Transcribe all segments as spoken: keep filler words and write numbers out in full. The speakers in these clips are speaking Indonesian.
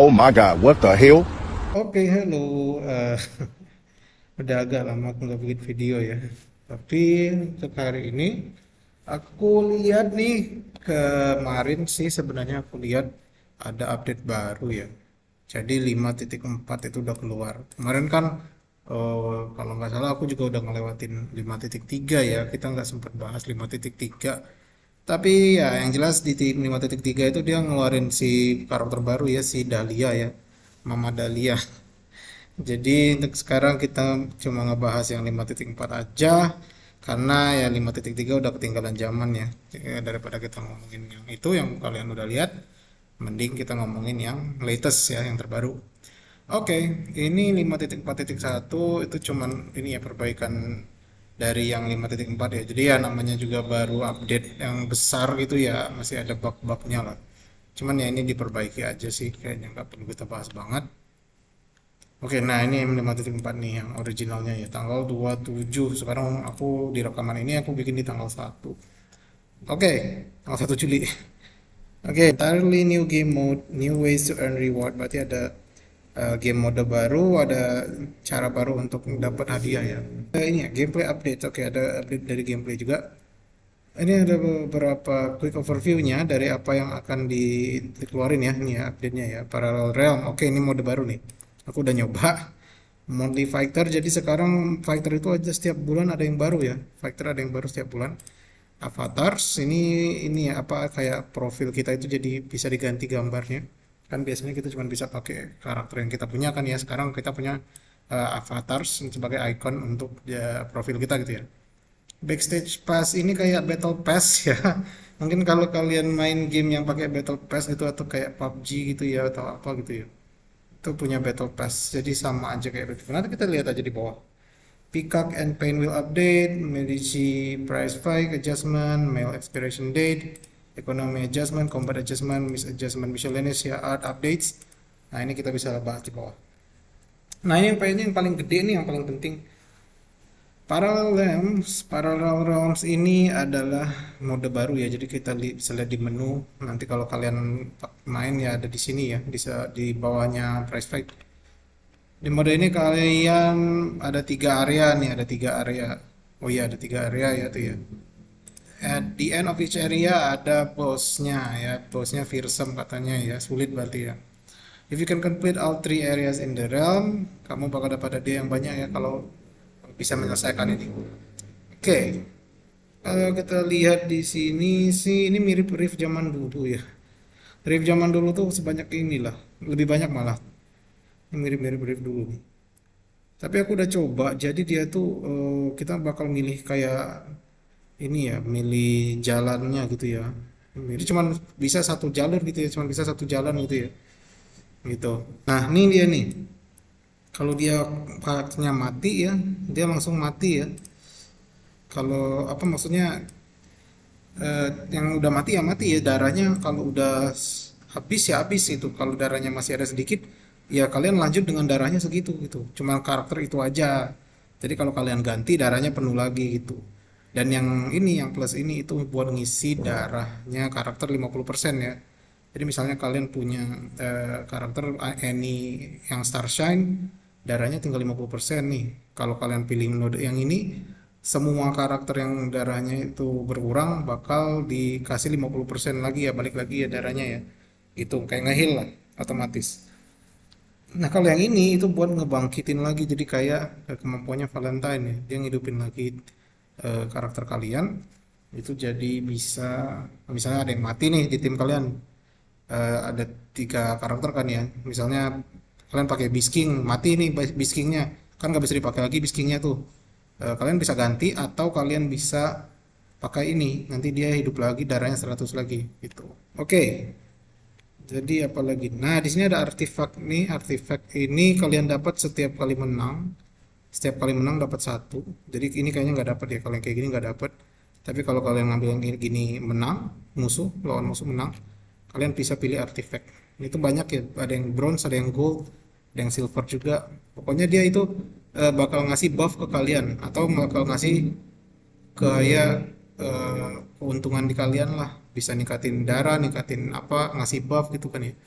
Oh my god, what the hell? Oke, okay, halo. Uh, udah agak lama aku nggak bikin video ya. Tapi untuk hari ini aku lihat nih, kemarin sih sebenarnya aku lihat ada update baru ya. Jadi lima titik empat itu udah keluar. Kemarin kan uh, kalau nggak salah aku juga udah ngelewatin lima titik tiga ya. Kita nggak sempat bahas lima titik tiga. Tapi ya yang jelas di lima titik tiga itu dia ngeluarin si karakter baru ya, si Dahlia ya, Mama Dahlia. Jadi untuk sekarang kita cuma ngebahas yang lima titik empat aja, karena ya lima titik tiga udah ketinggalan zaman ya. Daripada kita ngomongin yang itu yang kalian udah lihat, mending kita ngomongin yang latest ya, yang terbaru. Oke, ini lima titik empat titik satu itu cuman ini ya, perbaikan dari yang lima titik empat ya. Jadi ya namanya juga baru update yang besar gitu ya, masih ada bug-bugnya lah. Cuman ya ini diperbaiki aja sih, kayaknya nggak perlu kita bahas banget. Oke, nah ini lima titik empat nih yang originalnya ya, tanggal dua puluh tujuh. Sekarang aku di rekaman ini aku bikin di tanggal satu. Oke, tanggal satu Juli. Oke, entirely new game mode, new ways to earn reward. Berarti ada Uh, game mode baru, ada cara baru untuk dapat hadiah ya. Uh, ini ya, gameplay update. Oke, okay, ada update dari gameplay juga. Ini ada beberapa quick overview-nya dari apa yang akan di dikeluarin ya. Ini ya update-nya ya, parallel realm. Oke, okay, ini mode baru nih. Aku udah nyoba mode fighter. Jadi sekarang fighter itu aja setiap bulan ada yang baru ya. Fighter ada yang baru setiap bulan. Avatars ini ini ya, apa kayak profil kita itu jadi bisa diganti gambarnya. Kan biasanya kita cuma bisa pakai karakter yang kita punya kan ya, sekarang kita punya uh, avatars sebagai icon untuk ya, profil kita gitu ya. Backstage pass ini kayak battle pass ya. Mungkin kalau kalian main game yang pakai battle pass itu atau kayak P U B G gitu ya atau apa gitu ya, itu punya battle pass, jadi sama aja kayak itu. Nanti kita lihat aja di bawah. Peacock and Pain Wheel update, Medici price spike adjustment, mail expiration date, economy adjustment, combat adjustment, misadjustment, miscellaneous ya, art updates. Nah ini kita bisa bahas di bawah. Nah ini yang paling, yang paling gede nih, yang paling penting, parallel realms. Parallel realms ini adalah mode baru ya, jadi kita bisa lihat di menu. Nanti kalau kalian main ya ada di sini ya, bisa di bawahnya price fight. Di mode ini kalian ada tiga area nih, ada tiga area. Oh iya, ada tiga area ya tuh ya. At the end of each area ada bossnya ya, bossnya fearsome katanya ya, sulit berarti ya. If you can complete all three areas in the realm, kamu bakal dapat hadiah yang banyak ya kalau bisa menyelesaikan ini. Oke, okay. Kalau kita lihat di sini sih, ini mirip Rift zaman dulu ya. Rift zaman dulu tuh sebanyak inilah, lebih banyak malah. Ini mirip-mirip Rift dulu. Tapi aku udah coba, jadi dia tuh uh, kita bakal milih kayak ini ya, milih jalannya gitu ya. Jadi cuman bisa satu jalur gitu ya, cuman bisa satu jalan gitu ya. Gitu. Nah, ini dia nih. Kalau dia karakternya mati ya, dia langsung mati ya. Kalau apa maksudnya eh, yang udah mati ya mati ya, darahnya kalau udah habis ya habis itu. Kalau darahnya masih ada sedikit, ya kalian lanjut dengan darahnya segitu gitu. Cuma karakter itu aja. Jadi kalau kalian ganti darahnya penuh lagi gitu. Dan yang ini, yang plus ini itu buat ngisi darahnya karakter lima puluh persen ya. Jadi misalnya kalian punya eh, karakter Annie yang Starshine, darahnya tinggal lima puluh persen nih. Kalau kalian pilih mode yang ini, semua karakter yang darahnya itu berkurang bakal dikasih lima puluh persen lagi ya, balik lagi ya darahnya ya. Itu kayak nge-heal lah, otomatis. Nah kalau yang ini itu buat ngebangkitin lagi, jadi kayak kemampuannya Valentine ya. Dia ngidupin lagi karakter kalian itu, jadi bisa misalnya ada yang mati nih di tim kalian, uh, ada tiga karakter kan ya, misalnya kalian pakai Beast King, mati nih Beast Kingnya kan nggak bisa dipakai lagi Beast Kingnya tuh, uh, kalian bisa ganti atau kalian bisa pakai ini, nanti dia hidup lagi darahnya seratus lagi gitu. Oke, okay. Jadi apalagi, nah di sini ada artefak nih, artefak ini kalian dapat setiap kali menang. Setiap kali menang dapat satu. Jadi ini kayaknya nggak dapat ya, kalau yang kayak gini nggak dapat. Tapi kalau kalian ngambil yang gini menang, musuh lawan musuh menang, kalian bisa pilih artifact. Ini tuh banyak ya, ada yang bronze, ada yang gold, ada yang silver juga. Pokoknya dia itu uh, bakal ngasih buff ke kalian atau bakal ngasih kayak uh, keuntungan di kalian lah, bisa ningkatin darah, ningkatin apa, ngasih buff gitu kan ya.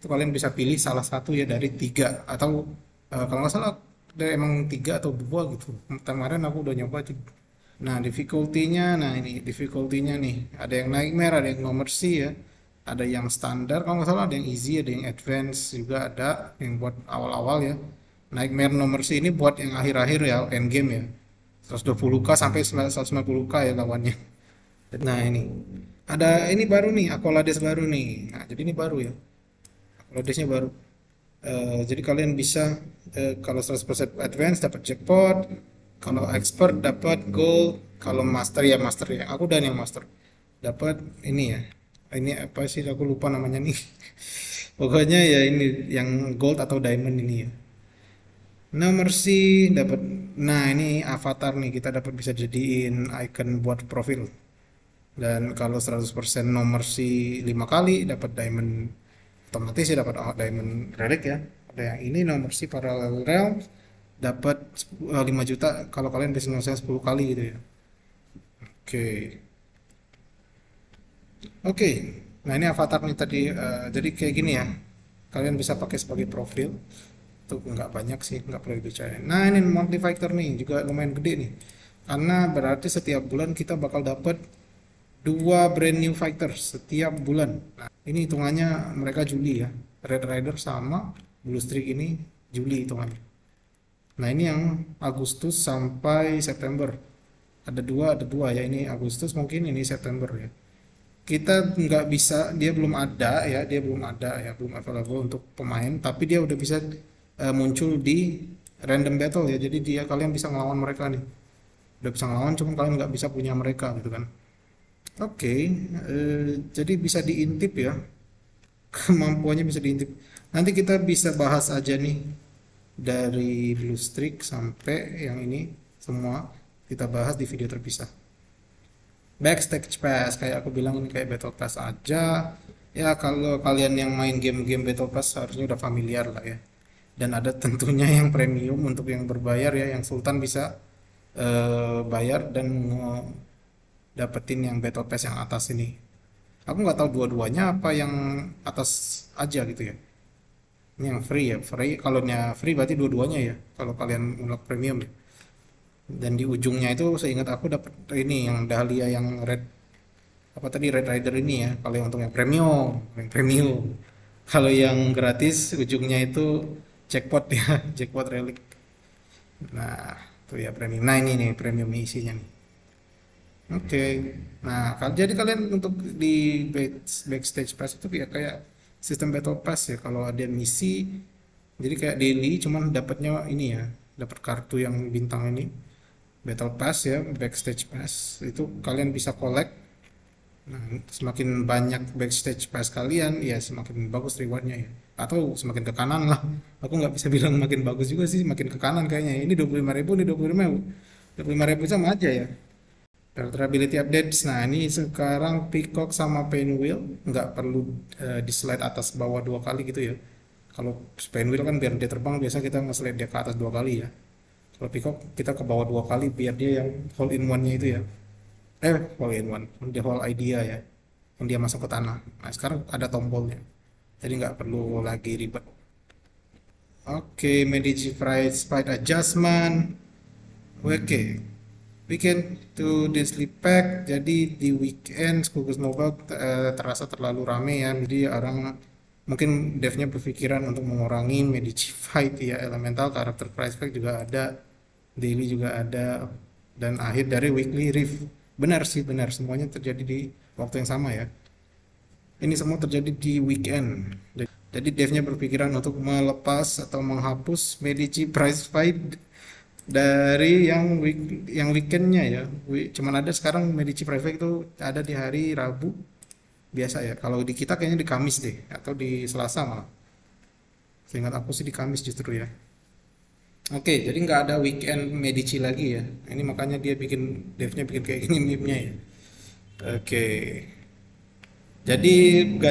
itu kalian bisa pilih salah satu ya dari tiga, atau uh, kalau nggak salah ada emang tiga atau dua gitu. Kemarin aku udah nyoba. Nah, difficulty-nya, nah ini difficulty-nya nih, ada yang nightmare, ada yang no mercy ya, ada yang standar kalau nggak salah, ada yang easy, ada yang advance juga, ada yang buat awal-awal ya. Nightmare no mercy ini buat yang akhir-akhir ya, end game ya, seratus dua puluh K sampai seratus lima puluh K ya lawannya. Nah ini ada ini baru nih, Accolades baru nih. Nah jadi ini baru ya, Accoladesnya baru. Uh, jadi kalian bisa uh, kalau seratus persen advance dapat jackpot, kalau expert dapat gold, kalau master ya master ya. Aku dan yang master dapat ini ya. Ini apa sih? Aku lupa namanya nih. Pokoknya ya ini yang gold atau diamond ini ya. Nah, mercy dapat. Nah, ini avatar nih kita dapat bisa jadiin icon buat profil. Dan kalau seratus persen no mercy lima kali dapat diamond, otomatis ya dapat diamond relic ya. Ada yang ini no mercy parallel realm, dapat lima juta kalau kalian bisa nyelesain sepuluh kali gitu ya. Oke. Okay. Oke. Okay. Nah, ini avatar nih tadi uh, jadi kayak gini ya. Kalian bisa pakai sebagai profil. Tuh nggak banyak sih, nggak perlu dibicarain. Nah, ini multiplier nih juga lumayan gede nih. Karena berarti setiap bulan kita bakal dapat dua brand new fighter setiap bulan. Nah, ini hitungannya mereka Juli ya. Red Rider sama Blue Streak ini Juli hitungannya. Nah ini yang Agustus sampai September, ada dua ada dua ya, ini Agustus mungkin ini September ya. Kita nggak bisa, dia belum ada ya, dia belum ada ya, belum available untuk pemain, tapi dia udah bisa uh, muncul di random battle ya. Jadi dia kalian bisa ngelawan mereka nih, udah bisa ngelawan, cuma kalian nggak bisa punya mereka gitu kan. Oke, okay. uh, jadi bisa diintip ya, kemampuannya bisa diintip. Nanti kita bisa bahas aja nih. Dari Blue Streak sampai yang ini semua kita bahas di video terpisah. Backstage pass kayak aku bilang ini kayak battle pass aja ya. Kalau kalian yang main game-game battle pass harusnya udah familiar lah ya. Dan ada tentunya yang premium untuk yang berbayar ya, yang Sultan bisa uh, bayar dan dapetin yang battle pass yang atas ini. Aku nggak tahu dua-duanya apa yang atas aja gitu ya. Ini yang free ya, free. Kalau nya free berarti dua-duanya ya. Kalau kalian unlock premium ya. Dan di ujungnya itu seingat aku dapat ini yang Dahlia yang red apa tadi Red Rider ini ya. Kalau yang untuk yang premium, yang premium. Kalau yang gratis ujungnya itu jackpot ya, jackpot relic. Nah, itu ya premium. Nah, ini nih premium isinya nih. Oke. Okay. Nah, jadi kalian untuk di backstage pass itu ya kayak sistem battle pass ya. Kalau ada misi jadi kayak daily, cuman dapatnya ini ya, dapat kartu yang bintang ini battle pass ya. Backstage pass itu kalian bisa collect. Nah, semakin banyak backstage pass kalian ya semakin bagus rewardnya ya, atau semakin ke kanan lah. Aku nggak bisa bilang makin bagus juga sih, makin ke kanan kayaknya. Ini dua puluh lima ribu, ini dua puluh lima ribu, dua puluh lima ribu sama aja ya. Ability updates. Nah ini sekarang Peacock sama Pain Wheel nggak perlu uh, di slide atas bawah dua kali gitu ya. Kalau Pain Wheel kan biar dia terbang, biasa kita nge-slide dia ke atas dua kali ya. Kalau Peacock kita ke bawah dua kali biar dia yang hole in one nya itu ya, eh hole in one, dia hole idea ya, yang dia masuk ke tanah. Nah sekarang ada tombolnya, jadi nggak perlu lagi ribet. Oke, okay, Medici price fight adjustment. Oke, okay. Weekend to the sleep pack. Jadi di weekend Skullgirls Mobile uh, terasa terlalu rame ya. Jadi orang mungkin devnya berpikiran untuk mengurangi Medici fight ya. Elemental karakter price pack juga ada, daily juga ada, dan akhir dari weekly riff. Benar sih, benar, semuanya terjadi di waktu yang sama ya. Ini semua terjadi di weekend. Jadi devnya berpikiran untuk melepas atau menghapus Medici price fight dari yang week, yang weekendnya ya. Cuman ada sekarang Medici Prefect itu ada di hari Rabu biasa ya. Kalau di kita kayaknya di Kamis deh, atau di Selasa malah. Seingat aku sih di Kamis justru ya. Oke, jadi nggak ada weekend Medici lagi ya. Ini makanya dia bikin devnya bikin kayak gini meme-nya ya. Oke. Jadi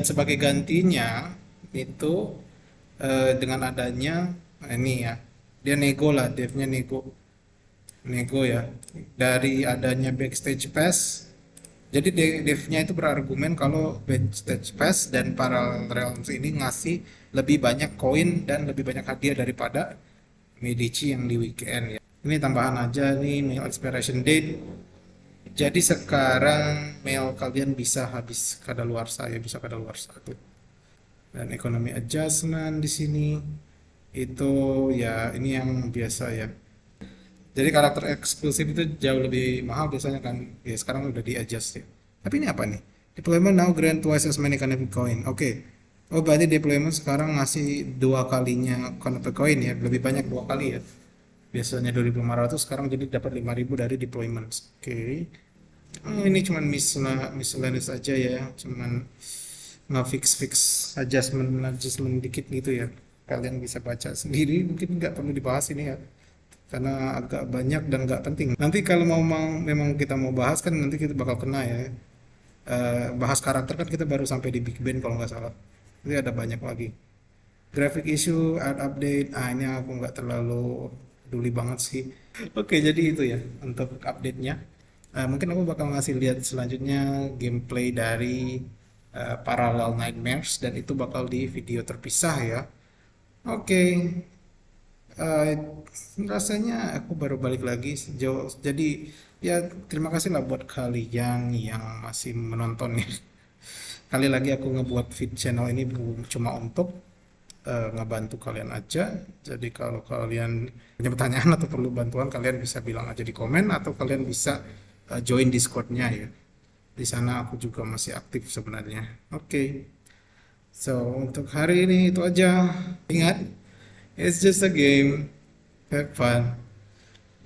sebagai gantinya itu eh, dengan adanya ini ya. Dia nego lah, devnya nego nego ya. Dari adanya backstage pass Jadi devnya itu berargumen kalau backstage pass dan parallel realms ini ngasih lebih banyak koin dan lebih banyak hadiah daripada Medici yang di weekend ya. Ini tambahan aja nih, mail expiration date. Jadi sekarang mail kalian bisa habis kadaluarsa ya, bisa kadaluarsa tuh. Dan ekonomi adjustment di sini itu ya ini yang biasa ya. Jadi karakter eksklusif itu jauh lebih mahal biasanya kan. Ya sekarang udah di-adjust ya. Tapi ini apa nih? Deployment now grant twice as many connected coin. Oke. Okay. Oh berarti deployment sekarang ngasih dua kalinya connected coin ya. Lebih banyak dua kali ya. Biasanya dua ribu lima ratus sekarang jadi dapat lima ribu dari deployment. Oke. Okay. Hmm, ini cuman misla miscellaneous aja ya. Cuman nge-fix-fix adjustment adjustment dikit gitu ya. Kalian bisa baca sendiri, mungkin nggak perlu dibahas ini ya, karena agak banyak dan nggak penting. Nanti kalau mau memang kita mau bahas kan nanti kita bakal kena ya. Uh, bahas karakter kan kita baru sampai di Big Band kalau nggak salah. Jadi ada banyak lagi. Graphic issue, add update. Ah ini aku nggak terlalu peduli banget sih. Oke okay, jadi itu ya untuk update-nya. Uh, mungkin aku bakal ngasih lihat selanjutnya gameplay dari uh, Parallel Nightmares dan itu bakal di video terpisah ya. Oke. Okay. Uh, rasanya aku baru balik lagi sejauh, jadi ya terima kasih lah buat kalian yang masih menonton ya. Kali lagi aku ngebuat feed channel ini cuma untuk uh, ngebantu kalian aja. Jadi kalau kalian punya pertanyaan atau perlu bantuan kalian bisa bilang aja di komen atau kalian bisa uh, join Discord-nya ya. Di sana aku juga masih aktif sebenarnya. Oke, okay. So untuk hari ini itu aja. Ingat, it's just a game. Have fun.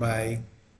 Bye.